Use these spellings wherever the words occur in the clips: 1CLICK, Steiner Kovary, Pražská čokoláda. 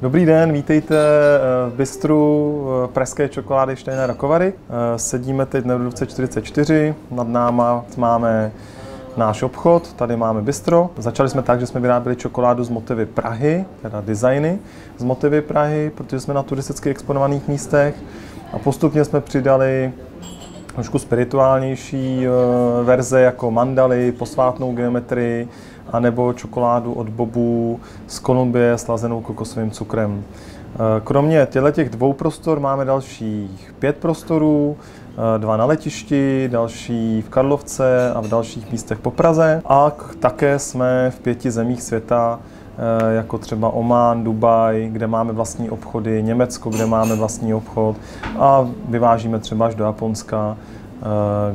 Dobrý den, vítejte v bistru pražské čokolády Steiner Kovary. Sedíme teď na Rudovce 44, nad náma máme náš obchod, tady máme bistro. Začali jsme tak, že jsme vyráběli čokoládu z motivy Prahy, teda designy z motivy Prahy, protože jsme na turisticky exponovaných místech a postupně jsme přidali trošku spirituálnější verze jako mandaly, posvátnou geometrii, anebo čokoládu od bobů z Kolumbie slazenou kokosovým cukrem. Kromě těchto dvou prostor máme dalších 5 prostorů, 2 na letišti, další v Karlovce a v dalších místech po Praze. A také jsme v 5 zemích světa, jako třeba Omán, Dubaj, kde máme vlastní obchody, Německo, kde máme vlastní obchod a vyvážíme třeba až do Japonska,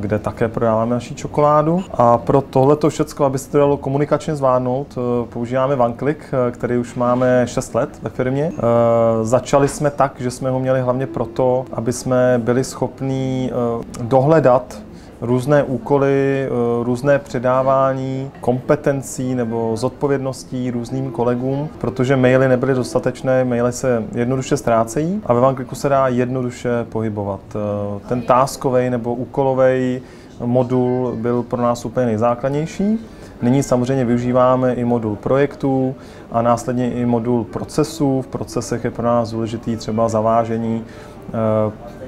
kde také prodáváme naši čokoládu. A pro tohleto všechno, aby se to dalo komunikačně zvládnout, používáme 1CLICK, který už máme 6 let ve firmě. Začali jsme tak, že jsme ho měli hlavně proto, aby jsme byli schopni dohledat různé úkoly, různé předávání kompetencí nebo zodpovědností různým kolegům, protože maily nebyly dostatečné, maily se jednoduše ztrácejí a ve 1CLICKu se dá jednoduše pohybovat. Ten táskovej nebo úkolovej modul byl pro nás úplně nejzákladnější. Nyní samozřejmě využíváme i modul projektů a následně i modul procesů. V procesech je pro nás důležitý třeba zavážení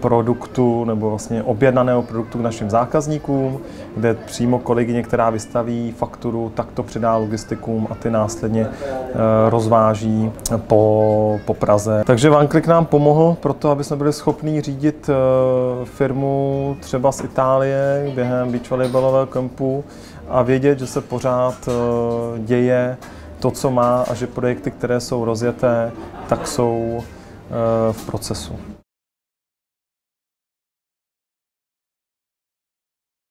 produktu nebo vlastně objednaného produktu k našim zákazníkům, kde přímo kolegyně, která vystaví fakturu, tak to předá logistikům a ty následně rozváží po Praze. Takže 1CLICK nám pomohl pro to, aby jsme byli schopni řídit firmu třeba z Itálie během beach volleyballového kempu a vědět, že se pořád děje to, co má a že projekty, které jsou rozjeté, tak jsou v procesu.